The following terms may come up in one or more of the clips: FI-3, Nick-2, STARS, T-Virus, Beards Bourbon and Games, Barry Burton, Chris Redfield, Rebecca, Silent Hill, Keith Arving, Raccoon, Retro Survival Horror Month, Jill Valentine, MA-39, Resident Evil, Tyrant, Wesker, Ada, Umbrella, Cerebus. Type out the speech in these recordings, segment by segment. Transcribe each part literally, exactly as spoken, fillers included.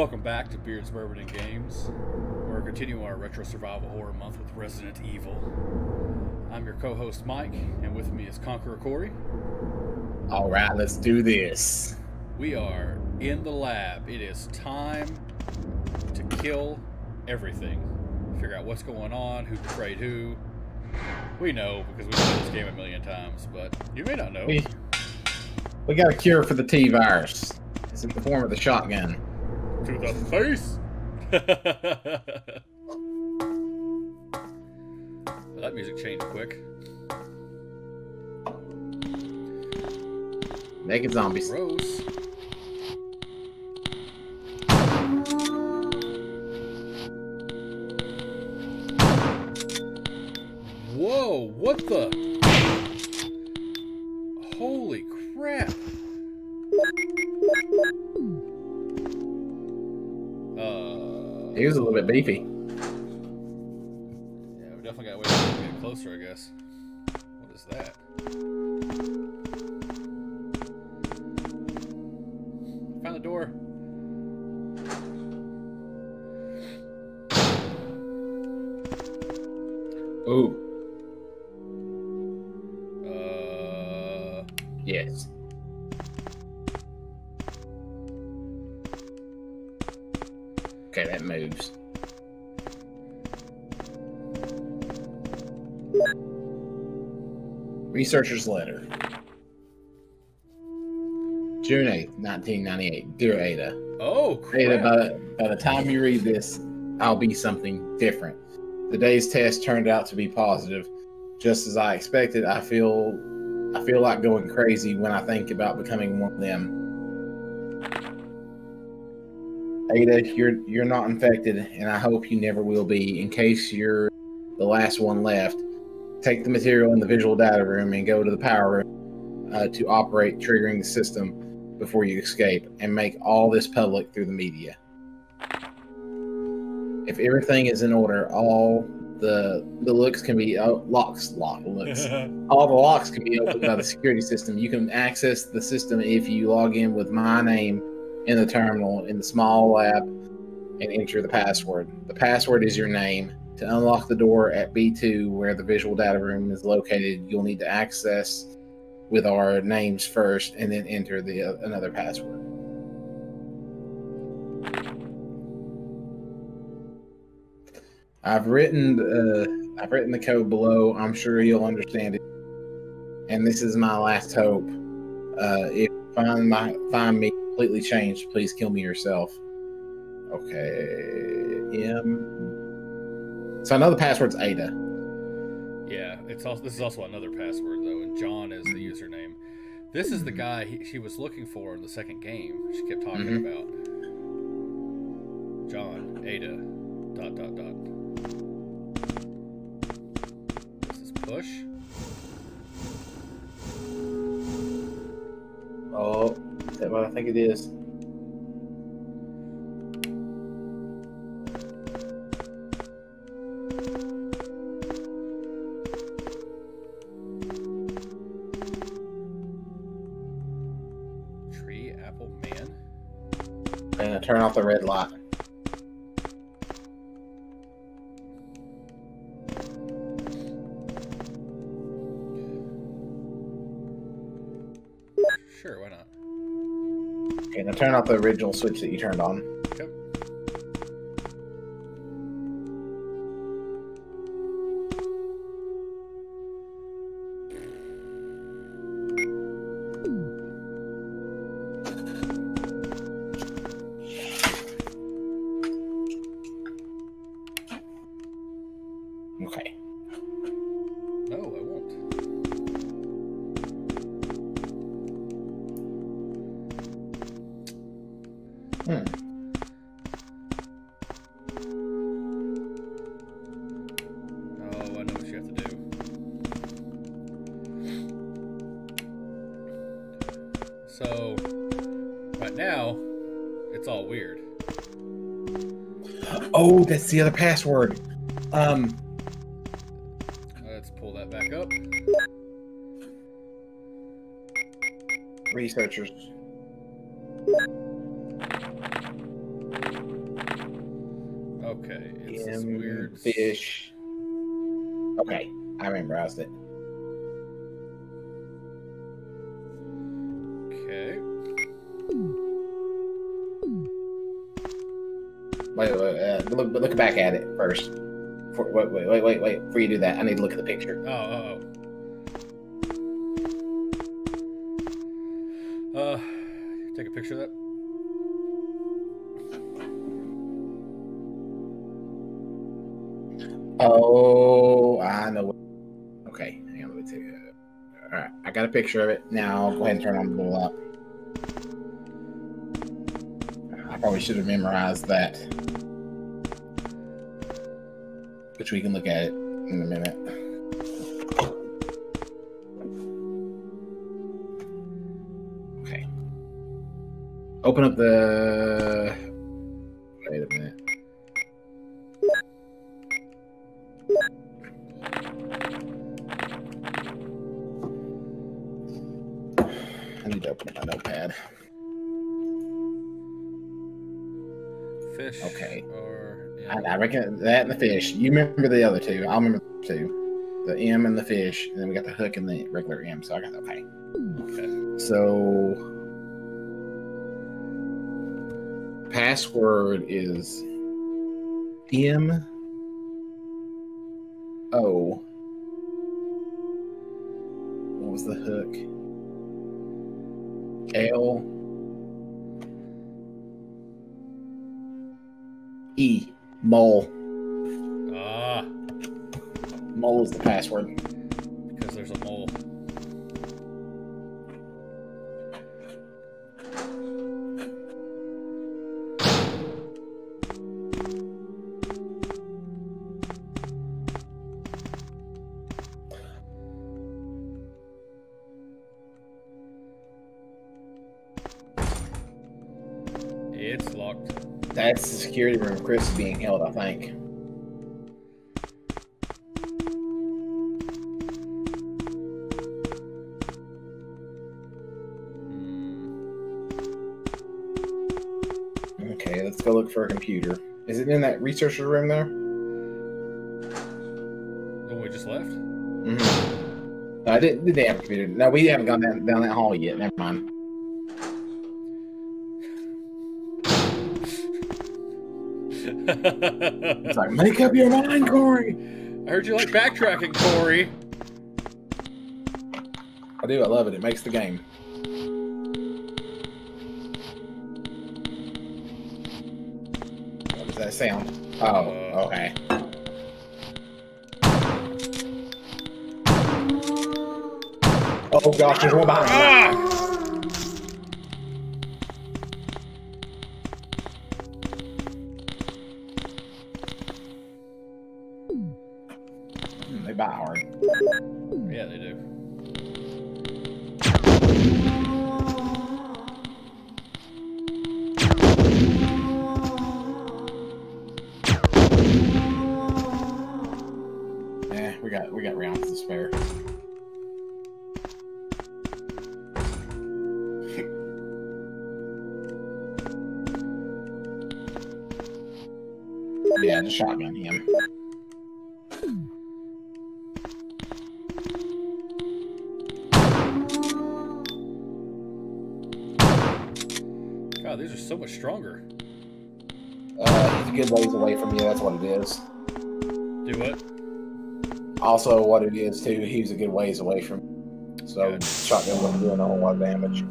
Welcome back to Beard's Bourbon and Games. We're continuing our retro survival horror month with Resident Evil. I'm your co-host Mike, and with me is Conqueror Corey. All right, let's do this. We are in the lab. It is time to kill everything. Figure out what's going on, who betrayed who. We know because we've played this game a million times, but you may not know. We, we got a cure for the T virus. It's in the form of the shotgun. To the face! Well, that music changed quick. Naked zombies. Gross. Whoa, what the? Holy crap! Uh, he was a little bit beefy. Yeah, we definitely got to wait to get closer, I guess. What is that? Found the door. Ooh. Yes. Okay, that moves. Researcher's letter. June eighth, nineteen ninety-eight. Dear Ada. Oh, crap. Ada, by, by the time you read this, I'll be something different. Today's test turned out to be positive. Just as I expected, I feel... I feel like going crazy when I think about becoming one of them. Ada, you're you're not infected, and I hope you never will be. In case you're the last one left, take the material in the visual data room and go to the power room uh, to operate, triggering the system before you escape, and make all this public through the media. If everything is in order, all... The, the looks can be uh, locks, lock looks. All the locks can be opened by the security system. You can access the system if you log in with my name in the terminal in the small lab and enter the password. The password is your name. To unlock the door at B two, where the visual data room is located, you'll need to access with our names first and then enter the uh, another password. I've written, uh, I've written the code below. I'm sure you'll understand it. And this is my last hope. Uh, if you find my find me completely changed, please kill me yourself. Okay. Um. So I know the password's Ada. Yeah. It's also this is also another password though, and John is the username. This is the guy he, she was looking for in the second game. She kept talking mm-hmm. about John Ada. Dot dot dot. Push. Oh, is that what I think it is? Tree, apple, man. I'm gonna turn off the red light. Turn off the original switch that you turned on. Yep. Okay. No, I won't. Hmm. Oh, I know what you have to do. So, right now, it's all weird. Oh, that's the other password. Um. Let's pull that back up. Researchers. Okay, it's this weird fish. Okay, I memorized it. Okay. Wait, wait, uh, look, look back at it first. For, wait, wait, wait, wait, wait. Before you do that, I need to look at the picture. Oh, oh, oh. Uh, take a picture of that. Oh, I know. Okay, hang on, let me take it. All right, I got a picture of it. Now, go ahead and turn on the little up. I probably should have memorized that, but we can look at it in a minute. Open up the... Wait a minute. I need to open up my notepad. Fish. Okay. Or, yeah. I, I reckon that and the fish. You remember the other two. I'll remember the two. The M and the fish. And then we got the hook and the regular M. So I got... Okay. Okay. So... Password is M O. What was the hook? L E mole. Ah, mole is the password because there's a mole. That's the security room Chris is being held, I think. Mm. Okay, let's go look for a computer. Is it in that researcher room there? The one we just left? Mm-hmm. No, I didn't, didn't have a computer. No, we haven't gone down, down that hall yet. Never mind. It's like, make up your mind, Corey. I heard you like backtracking, Corey. I do. I love it. It makes the game. What does that sound? Oh, okay. Oh, gosh, there's one behind me. Ah! Shotgun him. God, these are so much stronger. Uh, he's a good ways away from you, that's what it is. Do what? Also, what it is, too, he's a good ways away from you. So, good. Shotgun wasn't doing a whole lot of damage.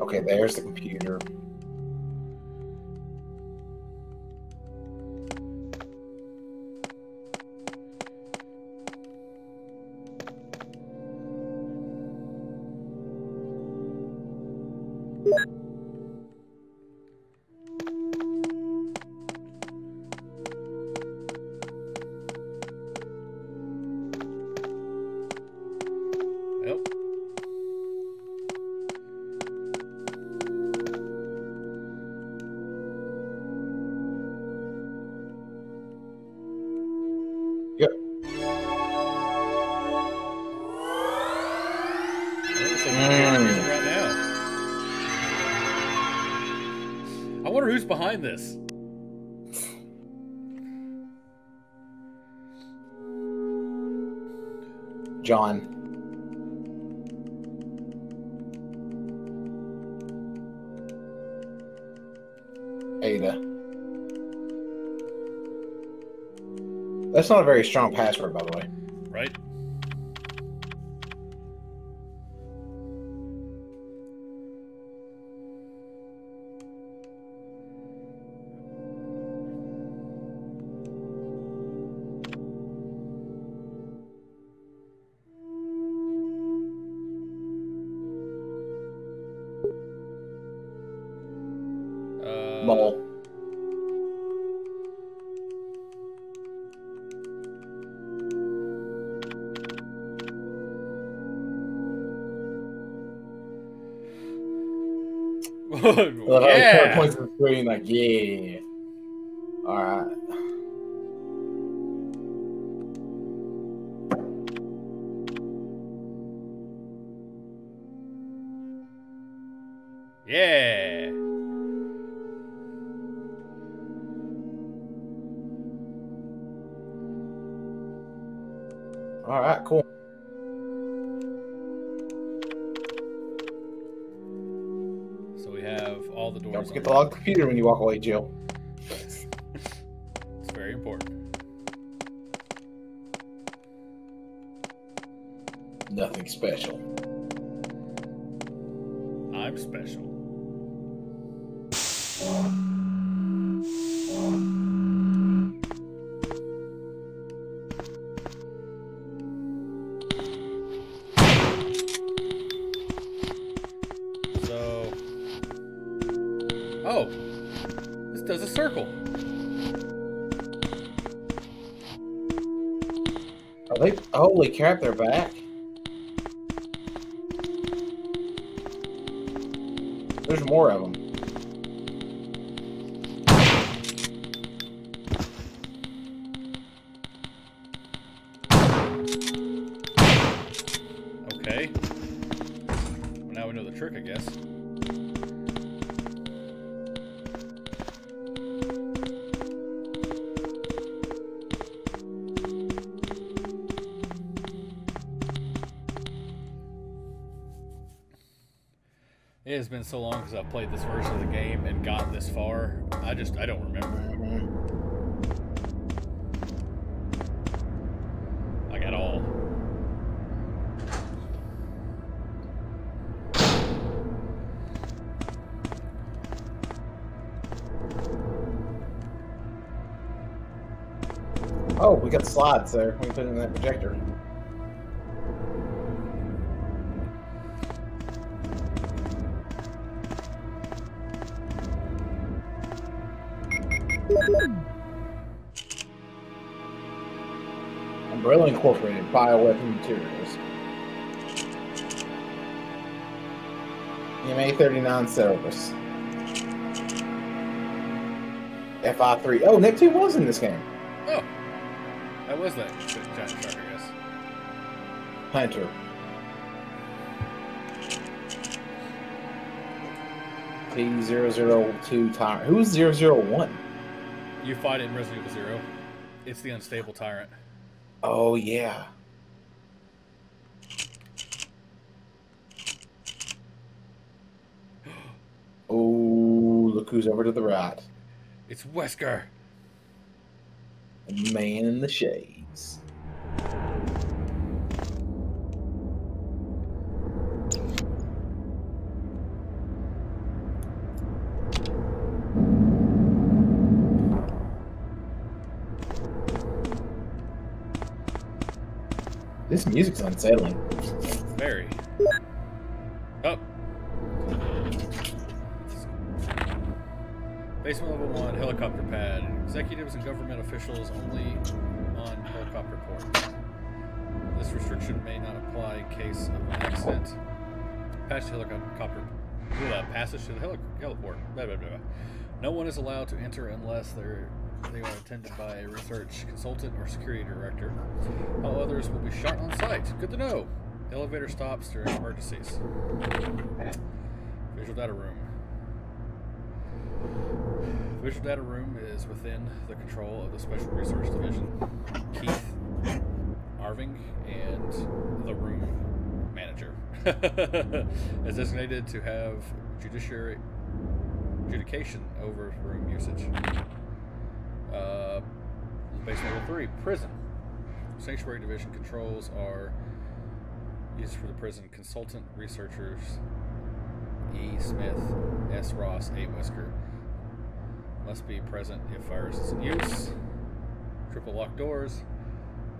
Okay, there's the computer. Mm. Right now. wonder who's behind this. John. Ada. That's not a very strong password, by the way. Right? Yeah. Points to the screen, like, yeah. All right. Yeah. All right. Cool. Don't forget to log the computer when you walk away, Jill. It's very important. Nothing special. I'm special. Holy crap, they're back. There's more of them. Okay. Well, now we know the trick, I guess. It has been so long since I've played this version of the game and got this far. I just, I don't remember. Like at all. Oh, we got slides there. We can put it in that projector. Umbrella Incorporated, bioweapon materials. M A thirty-nine Cerebus. F I three. Oh, Nick two was in this game. Oh. That was that giant truck, I guess. Hunter. T zero zero two Tyrant. Who is zero zero one? You fight it in Resident Evil zero. It's the unstable Tyrant. Oh, yeah. Oh, look who's over to the right. It's Wesker. The man in the shades. This music's unsettling. Very. Oh. Basement level one, helicopter pad. Executives and government officials only on helicopter ports. This restriction may not apply in case of an accident. Patch to helicopter. Uh, passage to the heli heliport. Blah, blah, blah. No one is allowed to enter unless they're. They are attended by a research consultant or security director. All others will be shot on sight. Good to know. The elevator stops during emergencies. Visual data room. The visual data room is within the control of the Special Research Division, Keith Arving, and the room manager. Is designated to have judiciary adjudication over room usage. Uh, base level three, prison. Sanctuary Division controls are used for the prison. Consultant researchers E. Smith, S. Ross, A. Wesker must be present if virus is in use. Triple locked doors.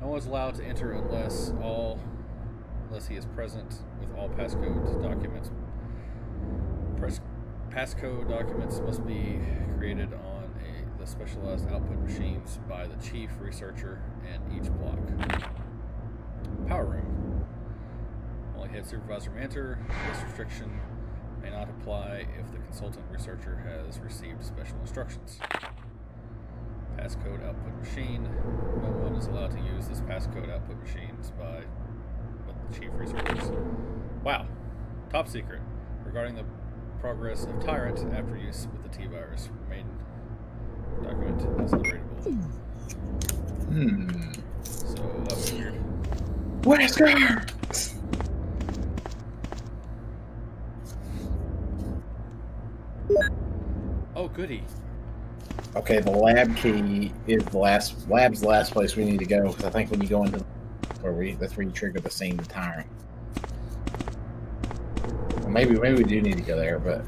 No one is allowed to enter unless all unless he is present with all passcode documents. Press, passcode documents must be created on a, the specialized output machines by the chief researcher and each block. Power room. Only head supervisor may enter. This restriction may not apply if the consultant researcher has received special instructions. Passcode output machine. No one is allowed to use this passcode output machines by but the chief researchers. Wow. Top secret. Regarding the progress of Tyrant after use with the T-Virus, remain document is unreadable. Hmm. So that was weird. Wesker! Oh, goody. Okay, the lab key is the last lab's the last place we need to go, because I think when you go into where we that's where you trigger the same Tyrant. Well, maybe maybe we do need to go there, but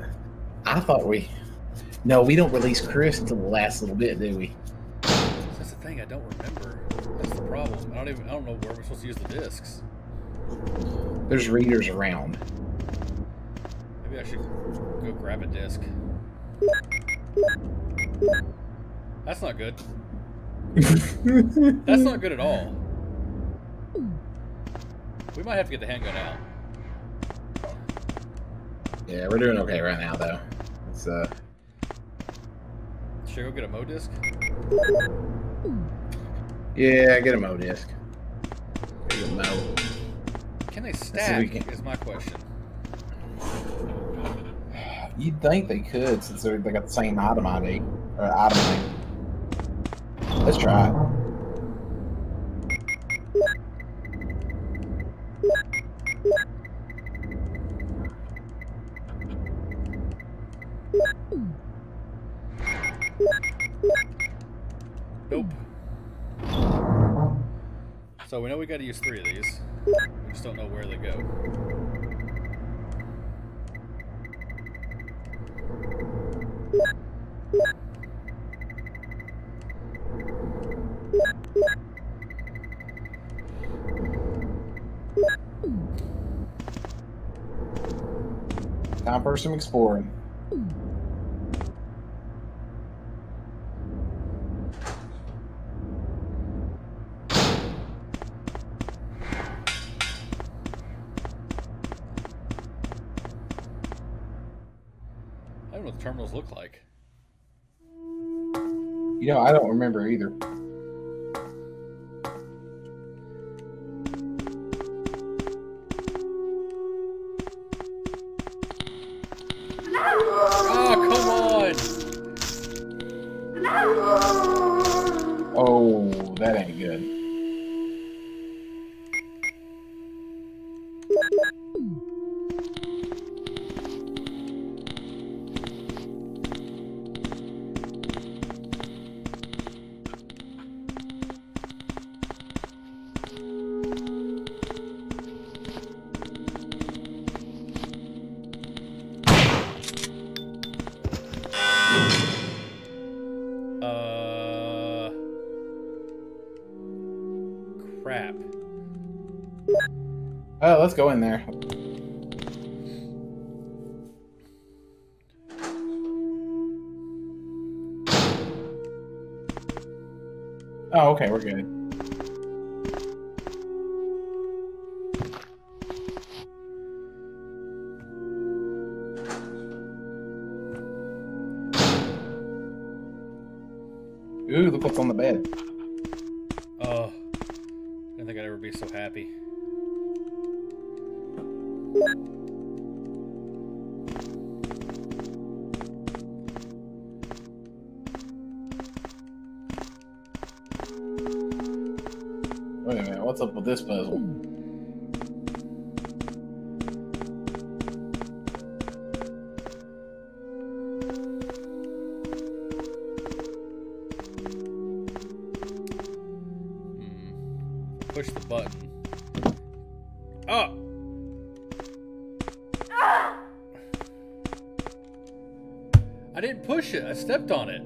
I thought we no we don't release Chris until the last little bit, do we? That's the thing, I don't remember. That's the problem. I don't even I don't know where we're supposed to use the discs. There's readers around. Maybe I should go grab a disc. That's not good. That's not good at all. We might have to get the handgun out. Yeah, we're doing okay right now, though. It's, uh... Should I go get a M O disc? Yeah, get a M O disc. Get a M O. Can they stack, can. Is my question. You'd think they could, since they got the same item I D. Or item I D. Let's try it. Nope. So we know we gotta use three of these. We just don't know where they go. Time for some exploring. I don't know what the terminals look like. You know, I don't remember either. Let's go in there. Oh, okay, we're good. Ooh, look what's on the bed. Oh, I didn't think I'd ever be so happy. what's up with this puzzle? I stepped on it.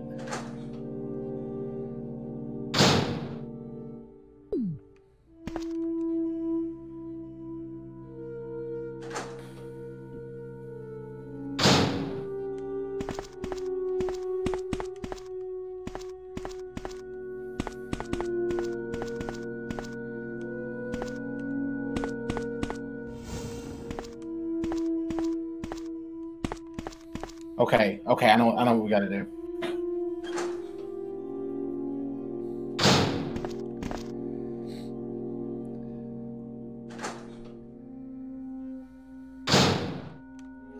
Okay, okay, I know I know what we gotta do.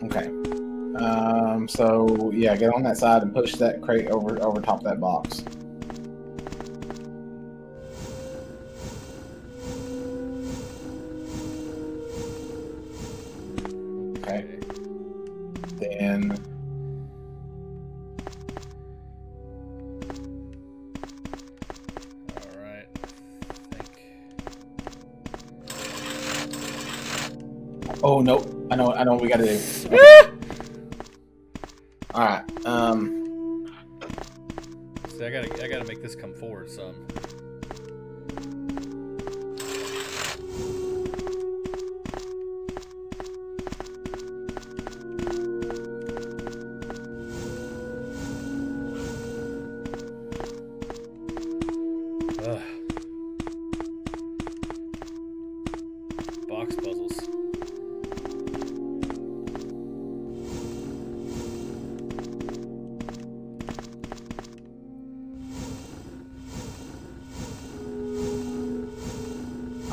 Okay. Um so yeah, get on that side and push that crate over over top of that box. Okay. Then Oh no! I know, I know what we gotta do. Okay. All right. Um. See, I gotta, I gotta make this come forward some.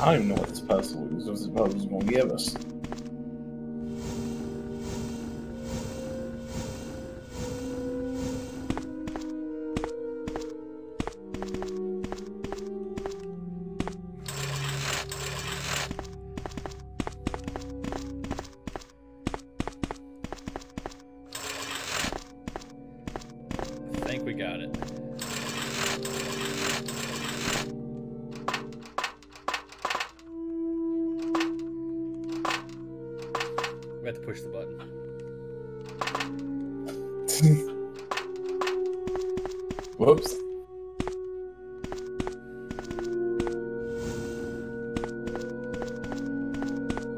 I don't even know what this puzzle is, what this puzzle is going to give us. I think we got it. Push the button. Whoops.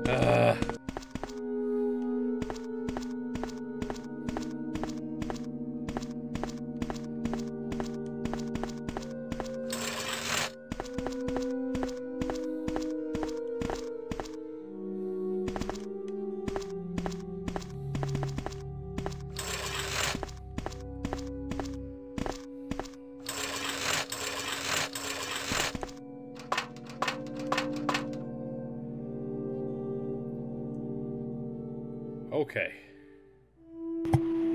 Uh. Okay.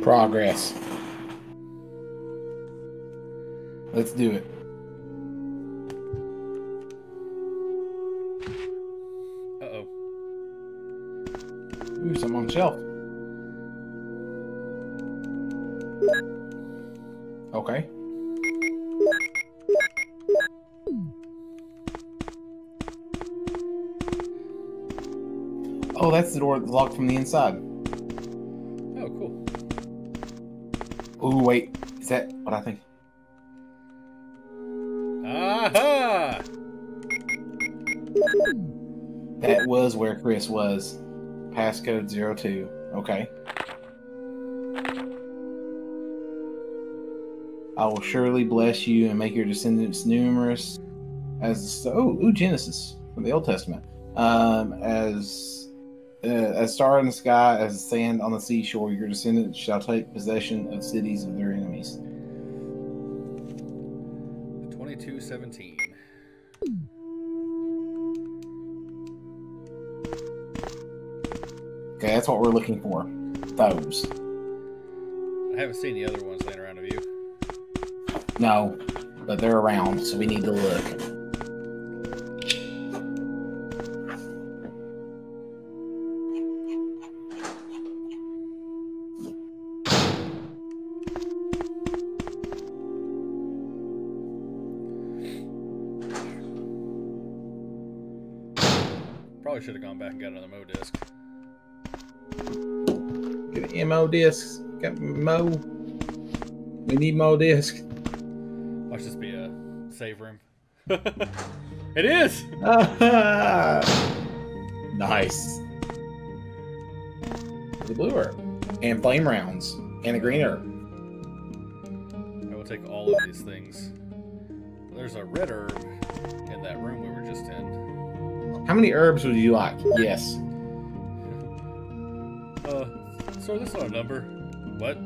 Progress. Let's do it. Uh-oh. Ooh, something on the shelf. Okay. Oh, that's the door that's locked from the inside. Ooh, wait, is that what I think? Aha! That was where Chris was. Passcode zero two. Okay. I will surely bless you and make your descendants numerous as the, oh, ooh, Genesis from the Old Testament. Um, as. Uh, as star in the sky, as sand on the seashore, your descendants shall take possession of cities of their enemies. twenty-two seventeen. Okay, that's what we're looking for. Those. I haven't seen the other ones laying around of you. No, but they're around, so we need to look. probably should have gone back and got another M O disc. Get an M O disc. Got M O. We need M O disc. Watch this be a save room. It is! Nice. The blue herb. And flame rounds. And a green herb. I will take all of these things. There's a red herb in that room we were just in. How many herbs would you like? Yes. Uh, sorry, that's not a number. What?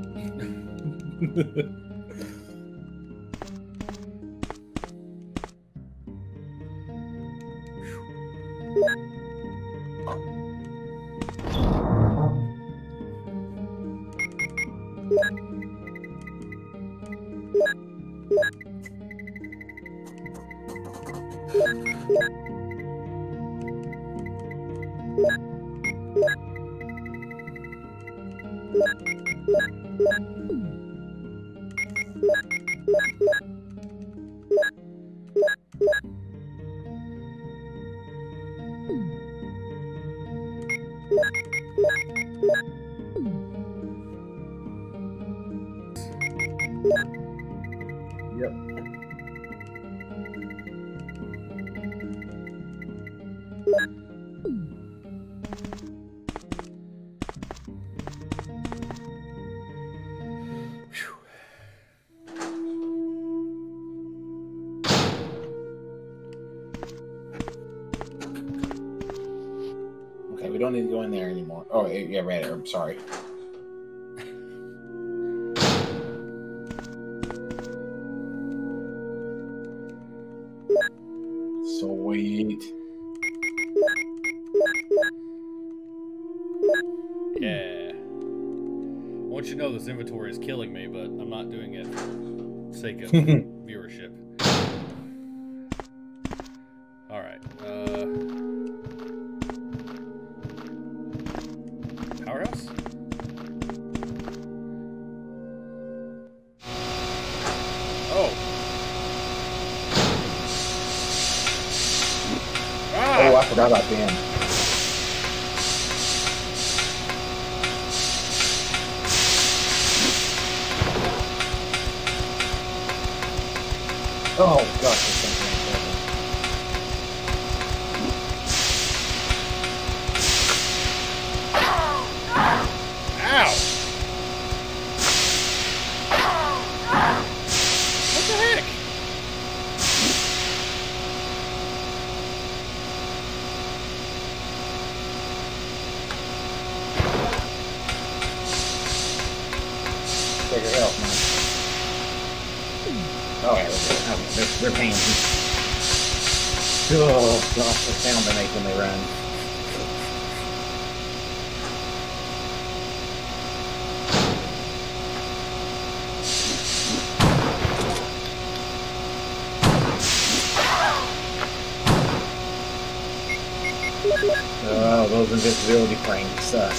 Yeah, red herb, sorry. Sweet. Yeah. I want you to know this inventory is killing me, but I'm not doing it for the sake of viewership. Alright. Uh... Powerhouse? Oh. Ah. Oh, I forgot about them. Oh, gosh. Sound they make when they run. Oh, those invisibility frames suck.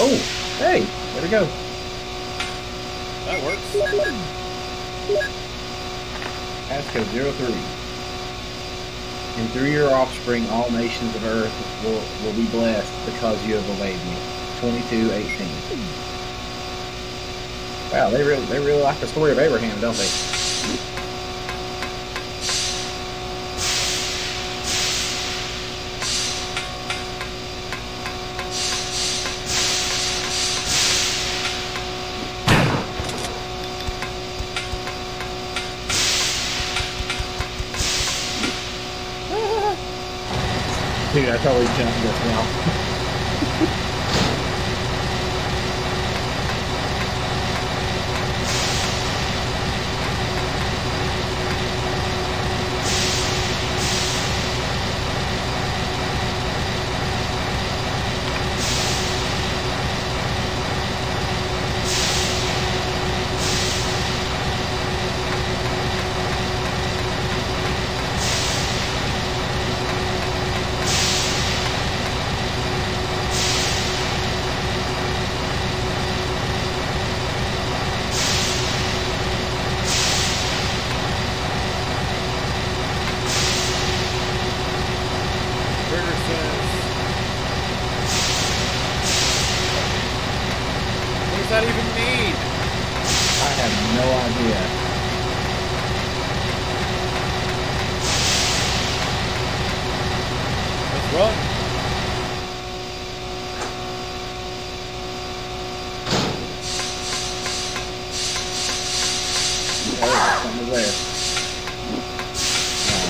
Oh, hey, there we go. That works. Passcode zero three. And through your offspring, all nations of earth will, will be blessed because you have obeyed me. twenty-two eighteen. Wow, they really, they really like the story of Abraham, don't they? Dude, I totally jumped this now. does that even mean? I have no idea. Let's run. Oh, something there.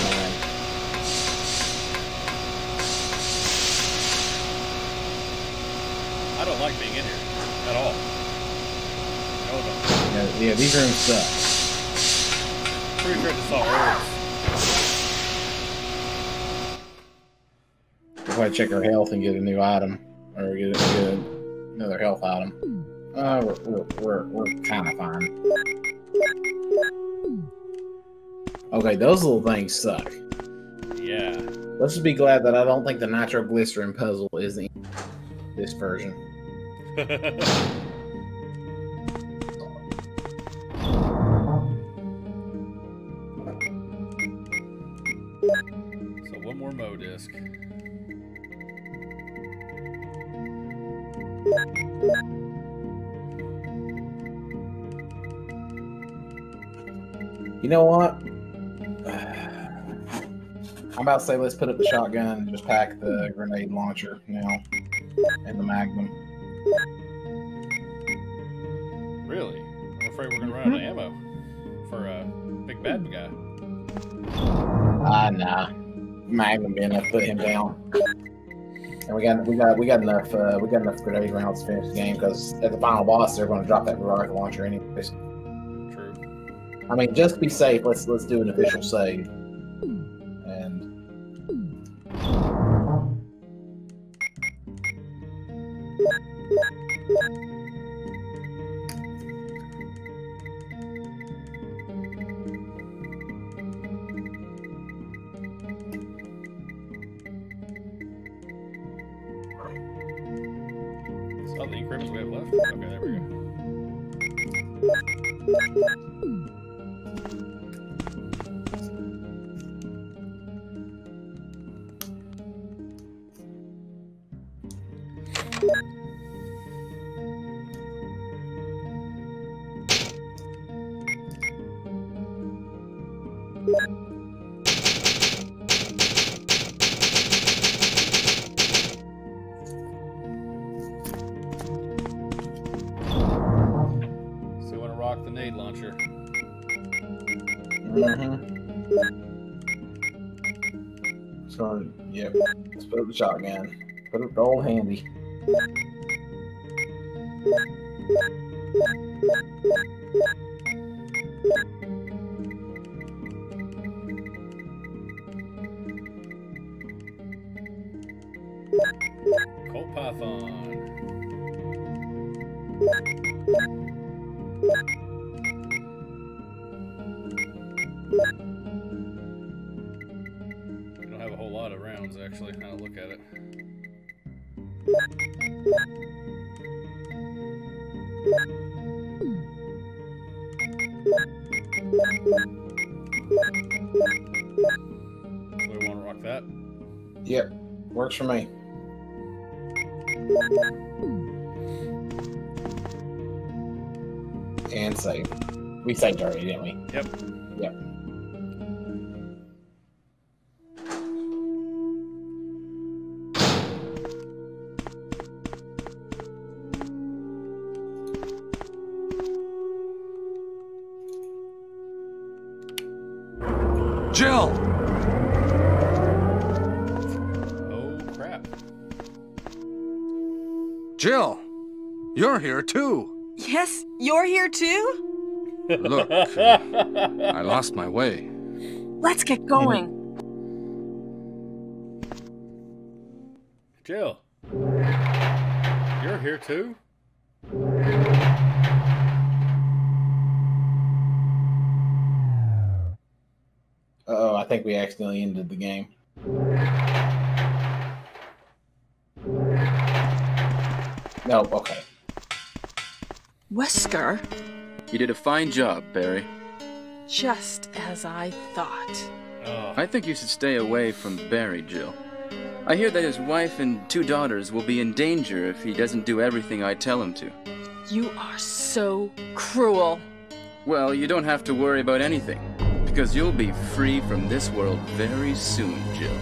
Oh, I don't like being in here. At all. No, no. Yeah, yeah, these rooms suck. Pretty sure this all works. If I check her health and get a new item, or get, get another health item, uh, we're we're we're, we're kind of fine. Okay, those little things suck. Yeah. Let's just be glad that I don't think the nitroglycerin puzzle is the end of this version. So one more Mo disc. You know what? I'm about to say let's put up the shotgun and just pack the grenade launcher now and the magnum. Really? I'm afraid we're gonna run out of ammo for a uh, big bad guy. Ah, uh, nah. Magnum being enough to put him down. And we got we got we got enough uh, we got enough grenade rounds to finish the game because at the final boss they're gonna drop that rocket launcher anyways. True. I mean, just to be safe, let's let's do an official save. Shotgun. Put up the old handy. Colt Python. Actually, now look at it. So we want to rock that? Yep, works for me. And save. We saved already, didn't we? Yep. Yep. Jill! Oh, crap. Jill, you're here too. Yes, you're here too? Look, uh, I lost my way. Let's get going. Jill, you're here too? Uh-oh, I think we accidentally ended the game. No, okay. Wesker? You did a fine job, Barry. Just as I thought. Oh. I think you should stay away from Barry, Jill. I hear that his wife and two daughters will be in danger if he doesn't do everything I tell him to. You are so cruel. Well, you don't have to worry about anything, because you'll be free from this world very soon, Jill.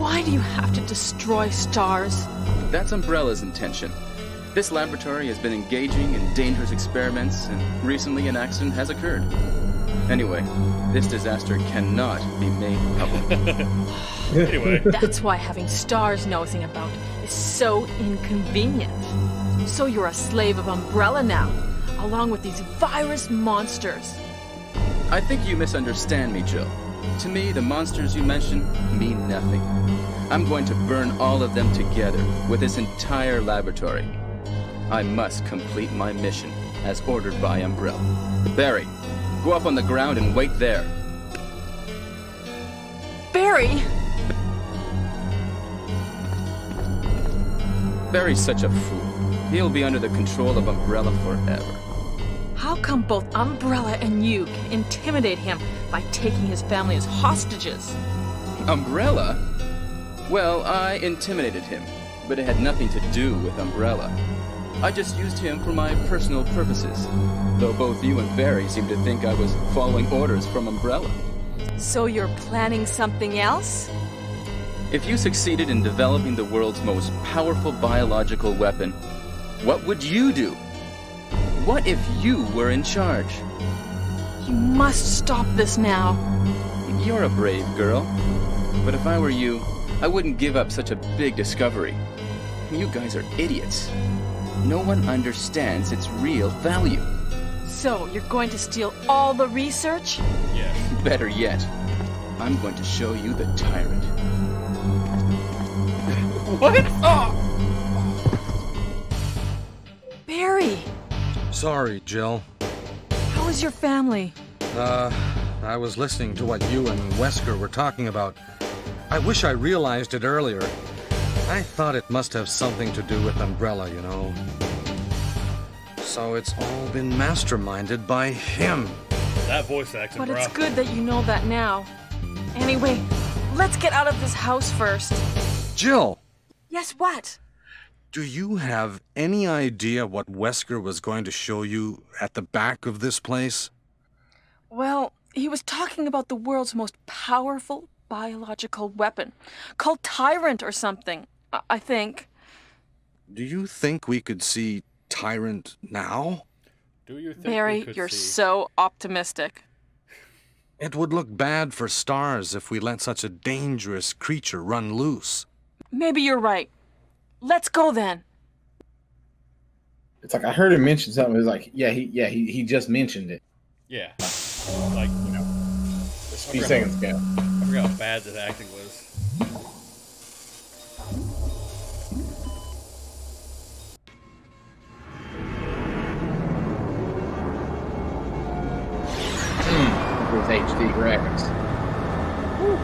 Why do you have to destroy STARS? That's Umbrella's intention. This laboratory has been engaging in dangerous experiments, and recently an accident has occurred. Anyway, this disaster cannot be made public. Anyway. That's why having STARS nosing about is so inconvenient. So you're a slave of Umbrella now, along with these virus monsters. I think you misunderstand me, Jill. To me, the monsters you mentioned mean nothing. I'm going to burn all of them together with this entire laboratory. I must complete my mission as ordered by Umbrella. Barry, go up on the ground and wait there. Barry! Barry's such a fool. He'll be under the control of Umbrella forever. How come both Umbrella and you can intimidate him by taking his family as hostages? Umbrella? Well, I intimidated him, but it had nothing to do with Umbrella. I just used him for my personal purposes, though both you and Barry seem to think I was following orders from Umbrella. So you're planning something else? If you succeeded in developing the world's most powerful biological weapon, what would you do? What if you were in charge? You must stop this now. You're a brave girl, but if I were you, I wouldn't give up such a big discovery. You guys are idiots. No one understands its real value. So, you're going to steal all the research? Yes. Better yet, I'm going to show you the Tyrant. What? Oh! Barry! Sorry, Jill. How is your family? Uh, I was listening to what you and Wesker were talking about. I wish I realized it earlier. I thought it must have something to do with Umbrella, you know. So it's all been masterminded by him. That voice acting, bruh. But it's good that you know that now. Anyway, let's get out of this house first. Jill! Yes, what? Do you have any idea what Wesker was going to show you at the back of this place? Well, he was talking about the world's most powerful biological weapon, called Tyrant or something. I think. Do you think we could see Tyrant now? Do you think, Barry, we could you're see... so optimistic. It would look bad for STARS if we let such a dangerous creature run loose. Maybe you're right. Let's go then. It's like I heard him mention something. It was like, yeah, he, yeah, he, he just mentioned it. Yeah, like you know, a few seconds ago. I forgot how bad that acting was. With H D graphics. Woo.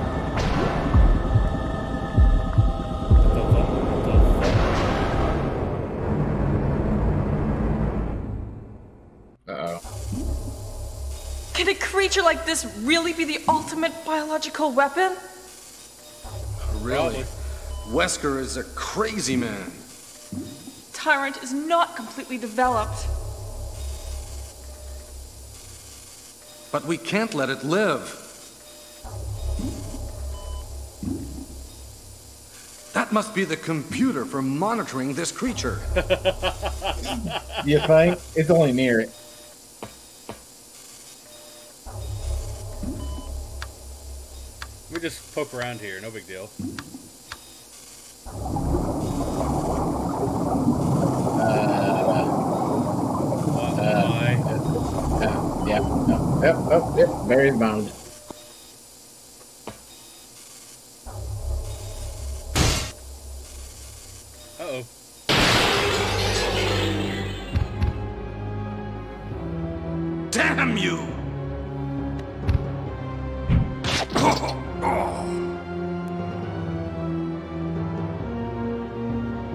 Uh-oh. Can a creature like this really be the ultimate biological weapon? Really? Wesker is a crazy man. Tyrant is not completely developed. But we can't let it live. That must be the computer for monitoring this creature. You think? It's only near it. We just poke around here, no big deal. Yep, oh, yep, very bound. Uh-oh. Damn you! Oh, oh.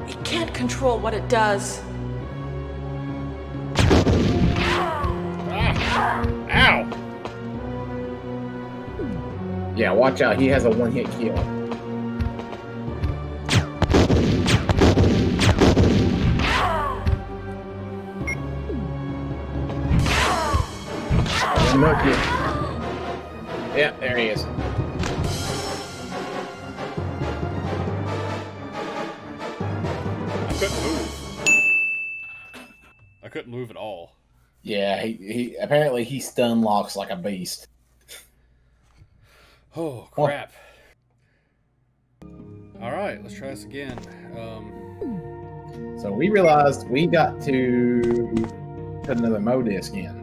It can't control what it does. Yeah, watch out. He has a one-hit kill. He's not good. Yeah, there he is. I couldn't move. I couldn't move at all. Yeah, he, he apparently he stun locks like a beast. Oh, crap. Well, all right, let's try this again. Um, so we realized we got to put another M O disc in.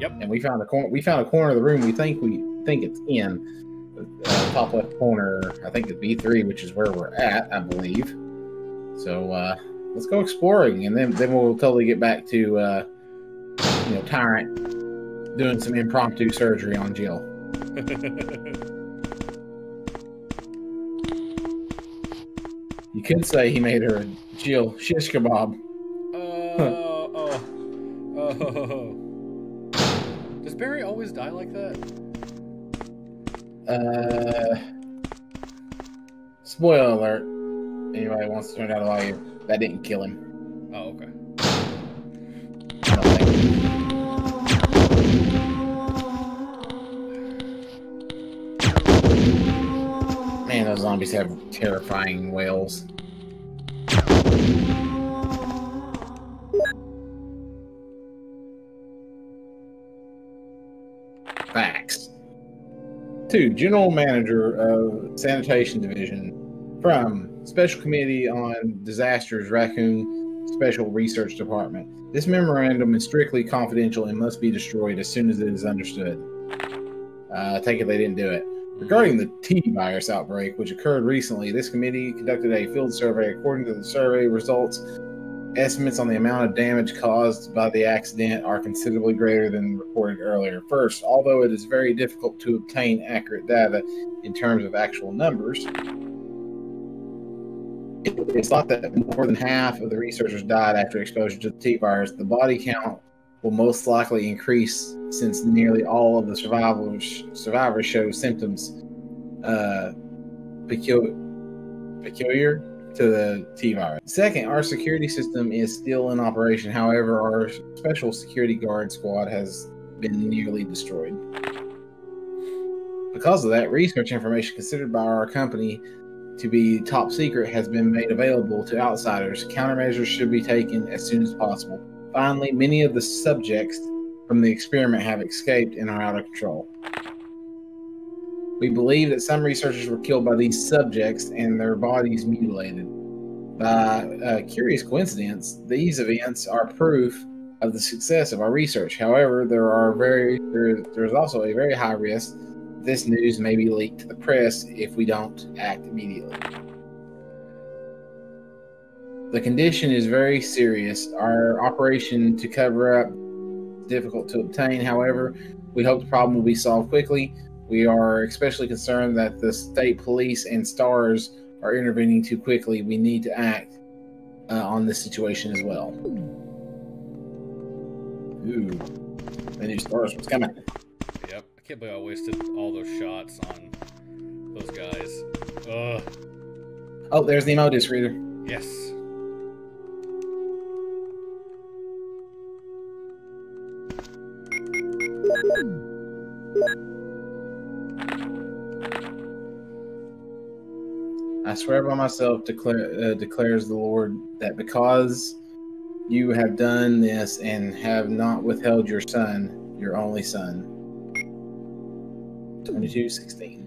Yep. And we found a corner. We found a corner of the room. We think we think it's in uh, top left corner. I think it's B three, which is where we're at, I believe. So uh, let's go exploring, and then then we'll totally get back to uh, you know, Tyrant doing some impromptu surgery on Jill. You could say he made her a Jill shish kebab. Uh, oh, oh, oh. Does Barry always die like that? Uh, spoiler alert. Anybody wants to turn out all you? That didn't kill him. Oh, okay. I don't think. Man, those zombies have terrifying wails. Facts. To General Manager of Sanitation Division from Special Committee on Disasters, Raccoon Special Research Department. This memorandum is strictly confidential and must be destroyed as soon as it is understood. Uh, I take it they didn't do it. Regarding the T virus outbreak, which occurred recently, this committee conducted a field survey. According to the survey results, estimates on the amount of damage caused by the accident are considerably greater than reported earlier. First, although it is very difficult to obtain accurate data in terms of actual numbers, it's thought that more than half of the researchers died after exposure to the T virus. The body count will most likely increase since nearly all of the survivors survivors show symptoms uh, peculiar, peculiar to the T virus. Second, our security system is still in operation. However, our special security guard squad has been nearly destroyed. Because of that, research information considered by our company to be top secret has been made available to outsiders. Countermeasures should be taken as soon as possible. Finally, many of the subjects from the experiment have escaped and are out of control. We believe that some researchers were killed by these subjects and their bodies mutilated. By a curious coincidence, these events are proof of the success of our research. However, there are very there, there's also a very high risk this news may be leaked to the press if we don't act immediately. The condition is very serious. Our operation to cover up is difficult to obtain. However, we hope the problem will be solved quickly. We are especially concerned that the state police and STARS are intervening too quickly. We need to act uh, on this situation as well. Ooh, I knew STARS was coming. Yep, I can't believe I wasted all those shots on those guys. Ugh. Oh, there's the M O disc reader. Yes. I swear by myself, declare, uh, declares the Lord, that because you have done this and have not withheld your son, your only son. twenty-two sixteen.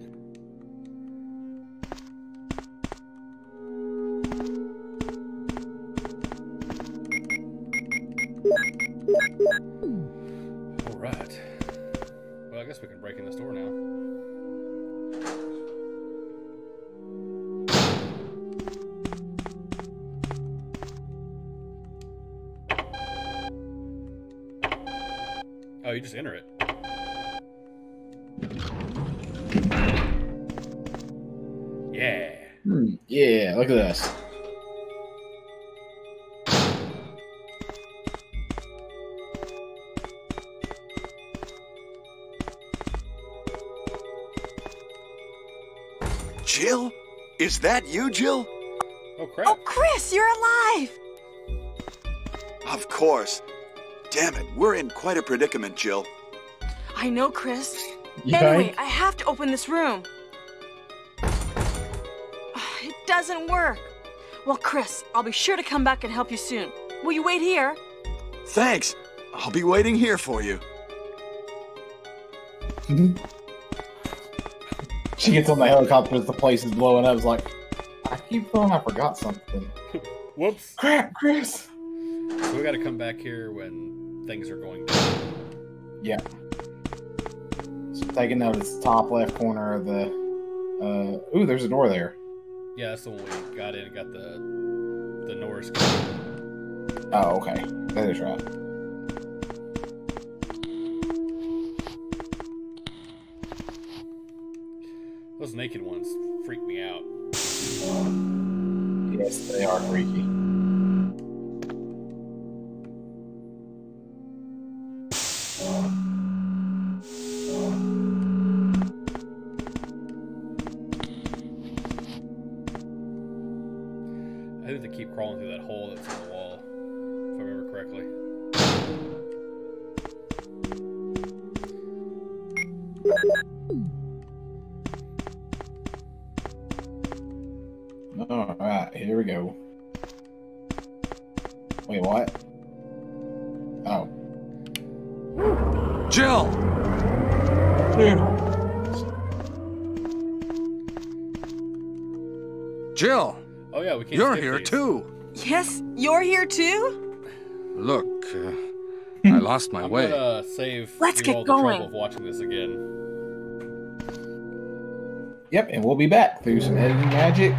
All right. Well, I guess we can break in this door now. You just enter it. Yeah. Mm, yeah, look at this. Jill? Is that you, Jill? Oh, crap. Oh, Chris, you're alive! Of course. Damn it, we're in quite a predicament, Jill. I know, Chris. Yeah. Anyway, I have to open this room. It doesn't work. Well, Chris, I'll be sure to come back and help you soon. Will you wait here? Thanks. I'll be waiting here for you. She gets on the helicopter as the place is blowing up. It's like, I keep feeling I forgot something. Whoops. Crap, Chris. So we gotta come back here when things are going down. Yeah. So taking note, it's the top left corner of the... Uh, ooh, there's a door there. Yeah, that's the one we got in and got the, the Norris key. Oh, okay. That is right. Those naked ones freak me out. Um, yes, they are freaky. I think they keep crawling through that hole that's in the wall, if I remember correctly. Alright, here we go. Wait, what? Oh. Jill! Jill! Oh yeah, we can't You're here these. too! Yes, you're here too? Look, uh, I lost my I'm way. Gonna save Let's you get all going. the trouble of watching this again. Yep, and we'll be back through some editing magic.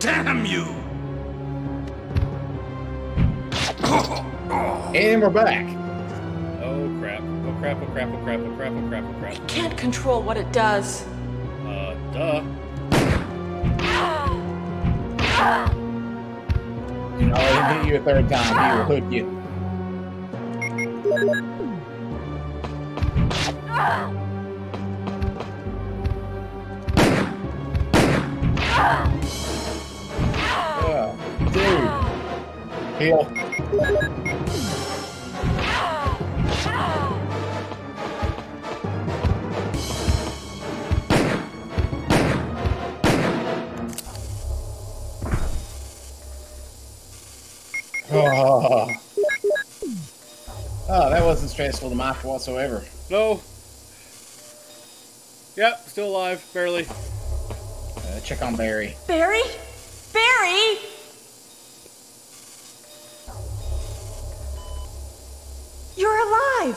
Damn you! And we're back. Oh crap! Oh crap! Oh crap! Oh crap! Oh crap! Oh crap! Oh crap! It can't control what it does. Uh, duh. You know, I didn't hit you a third time. He will hook you. Yeah, dude. Heal. Oh. Oh, that wasn't stressful to my whatsoever. No. Yep, still alive, barely. Uh, check on Barry. Barry? Barry? You're alive.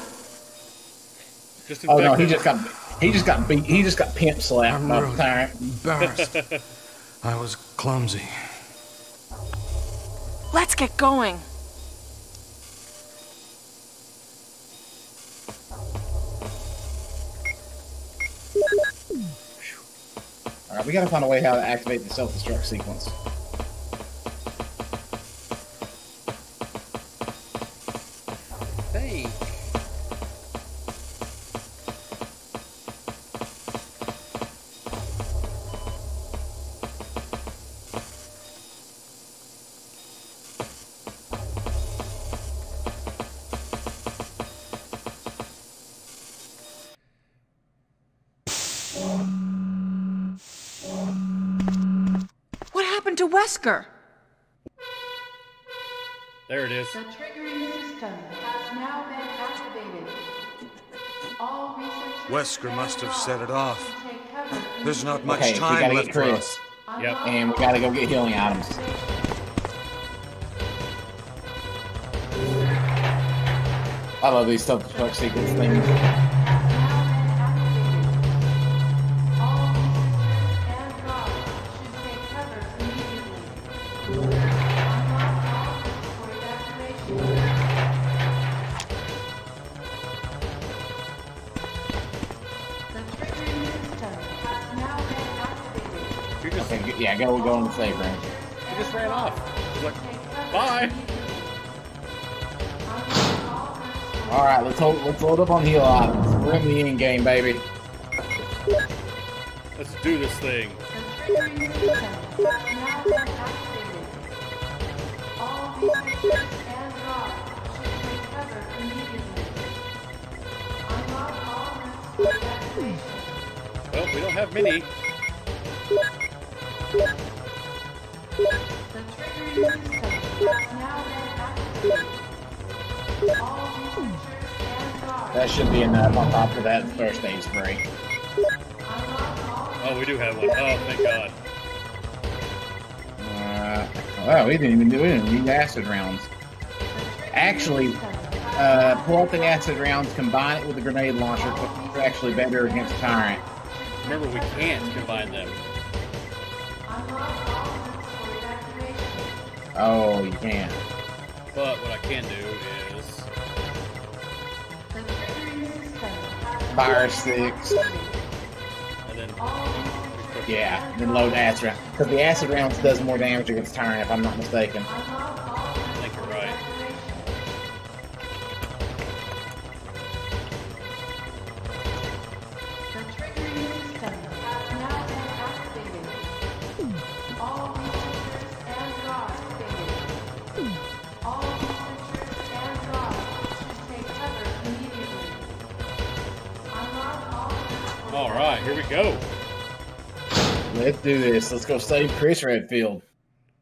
Just oh no, he just got he just got beat. He just got pimp slapped by the Tyrant. Embarrassed. I was clumsy. Let's get going. Alright, we gotta find a way how to activate the self-destruct sequence. Hey. Wesker. There it is. The triggering system has now been activated. All research Wesker must have set it off. There's not much okay, time we left for us. Yep. And we gotta go get healing items. I love these self-destruct sequence things. I gotta go in the safe room. He just ran off. He's like, bye. All right, let's hold. Let's hold up on heal items. We're in the end game, baby. Let's do this thing. Well, we don't have many. That should be enough on top of that first aid spray. Oh, we do have one. Oh, thank God. Uh, wow, we didn't even do it. We didn't need acid rounds. Actually, uh, pull out the acid rounds, combine it with the grenade launcher. It's actually better against Tyrant. Remember, we can't combine them. Oh, you can. But what I can do is fire six. And then yeah, then load acid rounds. Because the acid rounds does more damage against Tyrant, if I'm not mistaken. I think you're right. Here we go. Let's do this. Let's go save Chris Redfield.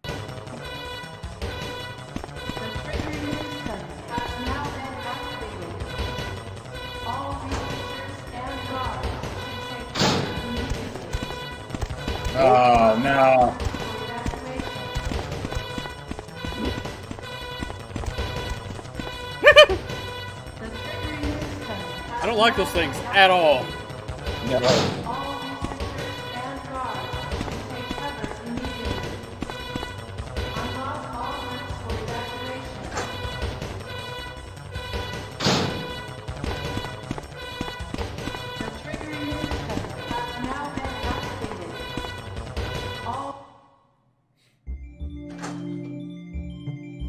Oh, no. I don't like those things at all. No.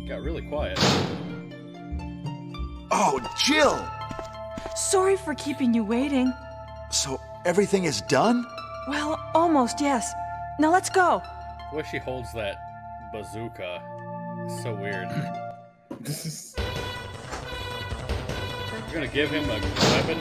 Got really quiet. Oh, Jill! Sorry for keeping you waiting. So everything is done? Well, almost, yes. Now let's go. The way she holds that bazooka is so weird. You're gonna give him a weapon?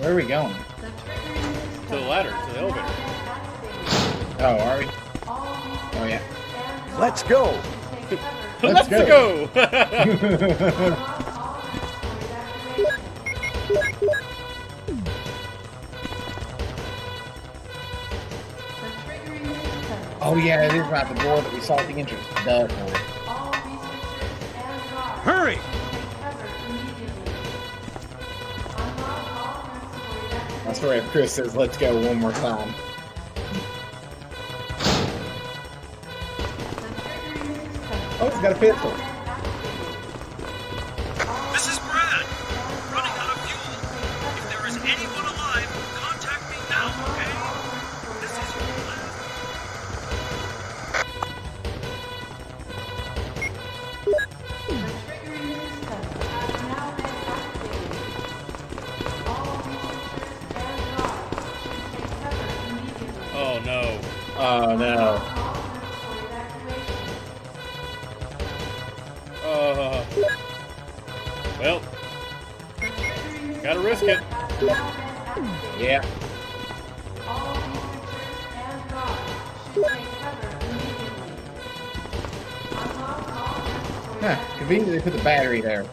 Where are we going? To the ladder, to the elevator. Oh, are we? Oh, yeah. Let's go! Let's, Let's go! go. Oh, yeah, it is right, the door that we saw at the entrance. The door. Hurry! I swear if Chris says, let's go one more time. Oh, he's got a pistol. This is Brad. Running out of fuel. If there is anyone alive, contact me now, okay? This is your plan. Oh no. Uh, well, gotta risk it. Yeah. Huh, conveniently put the battery there.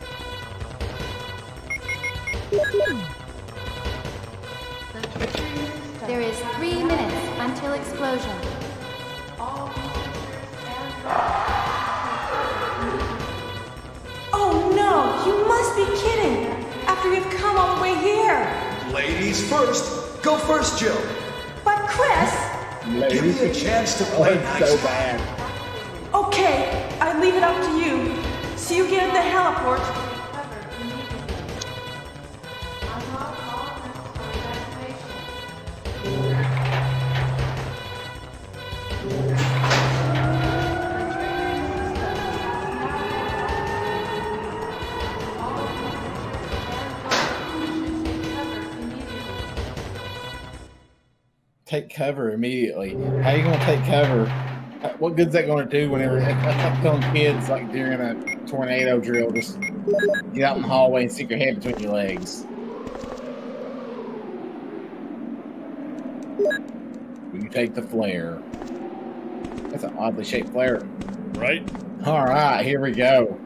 There is three minutes until explosion. Oh no! You must be kidding! After you've come all the way here! Ladies first! Go first, Jill! But Chris! Ladies. Give me a chance to play oh, nice. So bad. Okay, I leave it up to you. See you get in the heliport. Take cover immediately. How are you going to take cover? What good's that going to do whenever I'm telling kids, like during a tornado drill, just get out in the hallway and stick your head between your legs? Will you take the flare? That's an oddly shaped flare. Right? All right, here we go.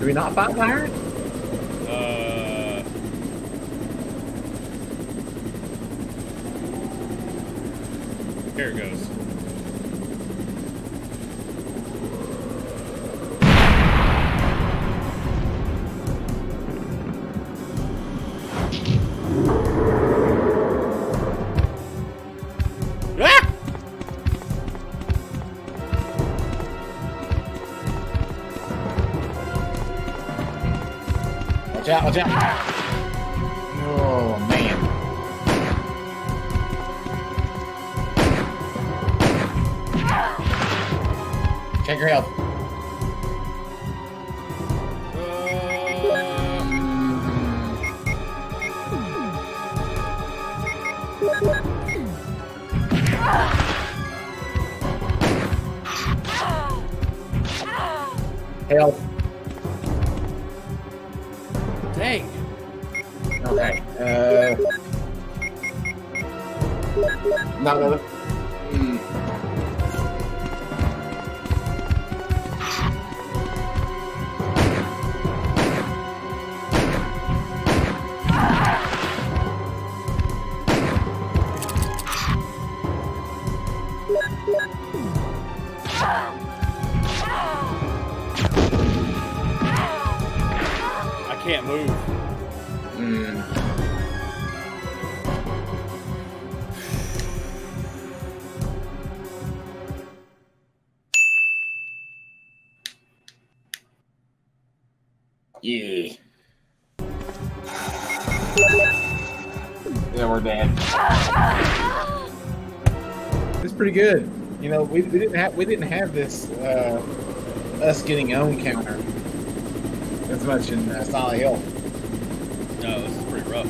Do we not fight fire? Uh. Here it goes. Out, watch out. Oh, man. Check your health. Uh... Health. Okay. Uh, not another. Mm. I can't move. Yeah. Yeah, we're dead. It's pretty good. You know, we, we didn't have we didn't have this uh, us getting own counter as much in uh, Silent Hill. No, this is pretty rough.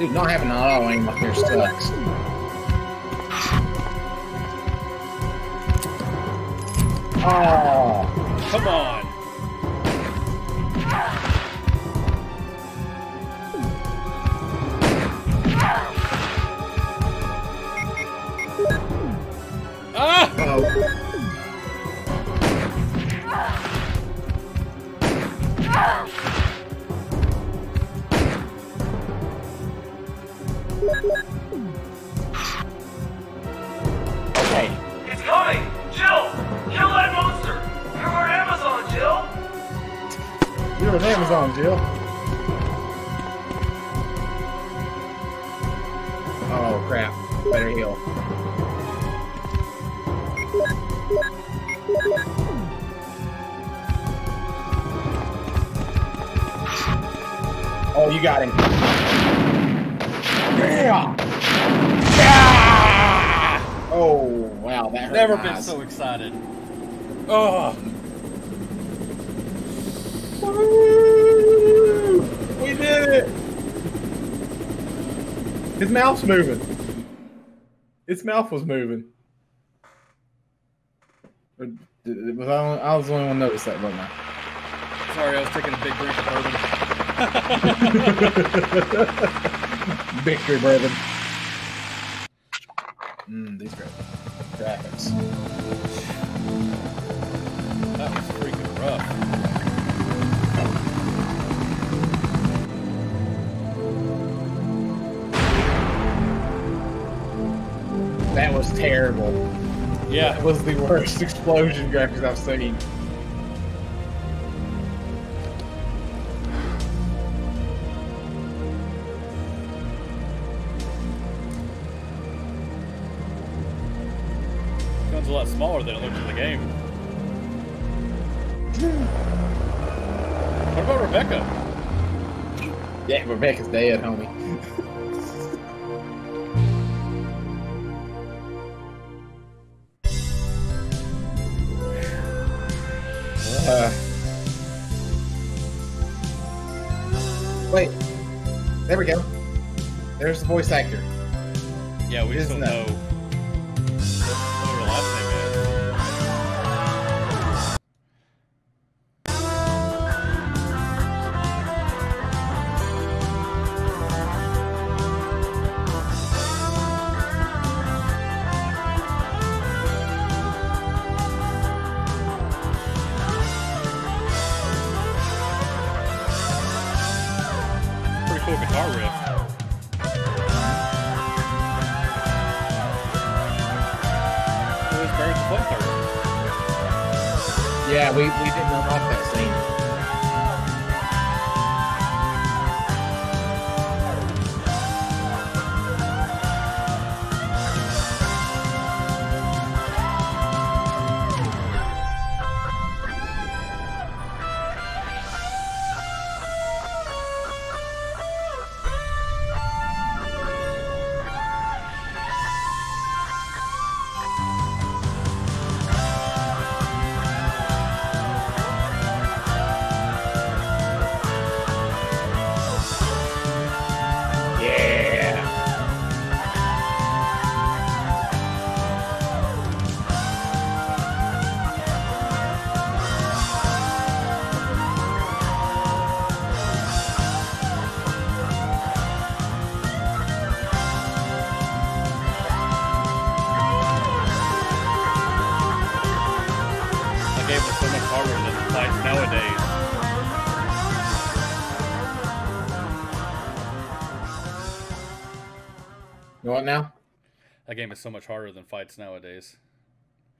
I don't have an auto aim up here, sucks. Oh, come on. Ah! Uh-oh. Okay. It's coming! Jill! Headphones on, Jill. Oh, crap. Better heal. Oh, you got him. Yeah! Yeah! Oh, wow, that hurt. Never been so excited. Oh. Woo! We did it! His mouth's moving. His mouth was moving. Or did, was I, I was the only one who noticed that, wasn't I? Sorry, I was taking a big drink of bourbon. Victory bourbon. Mmm, these graphics. That was freaking rough. That was terrible. Yeah. That was the worst explosion graphics I've seen. This one's a lot smaller than it looked in the game. What about Rebecca? Yeah, Rebecca's dead, homie. Uh, wait, there we go. There's the voice actor. Yeah, we just don't know what her last name is. Yeah, we, we didn't unlock that scene. Now that game is so much harder than fights nowadays.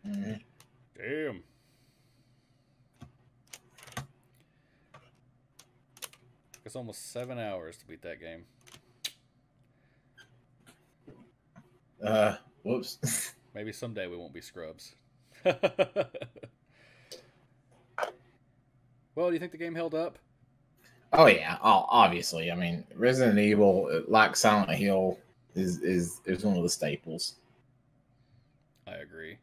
Mm-hmm. Damn. It's almost seven hours to beat that game. Uh, whoops. Maybe someday we won't be scrubs. Well, do you think the game held up? Oh yeah, oh, obviously. I mean, Resident Evil, like Silent Hill, Is, is is one of the staples. I agree.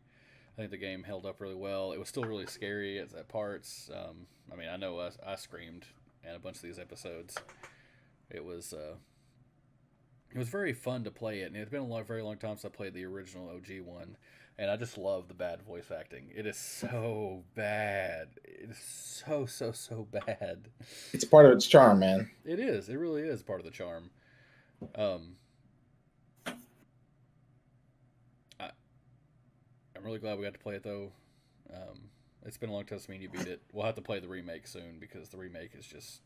I think the game held up really well. It was still really scary at, at parts. Um, I mean, I know I, I screamed in a bunch of these episodes. It was uh, it was very fun to play it, and it's been a long, very long time since I played the original O G one. And I just love the bad voice acting. It is so bad. It is so so so bad. It's part of its charm, man. It is. It really is part of the charm. Um. I'm really glad we got to play it, though. Um, it's been a long time since me and you beat it. We'll have to play the remake soon, because the remake is just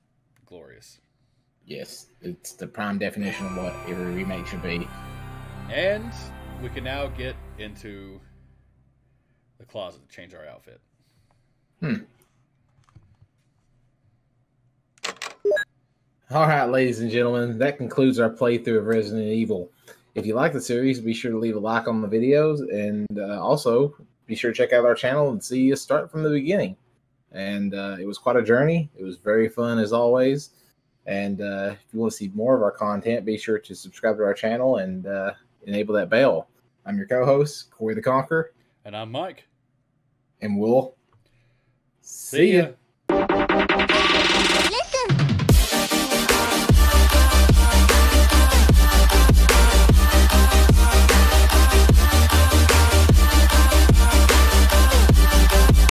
glorious. Yes, it's the prime definition of what every remake should be. And we can now get into the closet to change our outfit. Hmm. All right, ladies and gentlemen, that concludes our playthrough of Resident Evil. If you like the series, be sure to leave a like on the videos, and uh, also be sure to check out our channel and see us start from the beginning. And uh, it was quite a journey. It was very fun, as always. And uh, if you want to see more of our content, be sure to subscribe to our channel and uh, enable that bell. I'm your co-host, Corey the Conqueror. And I'm Mike. And we'll see, see ya. ya.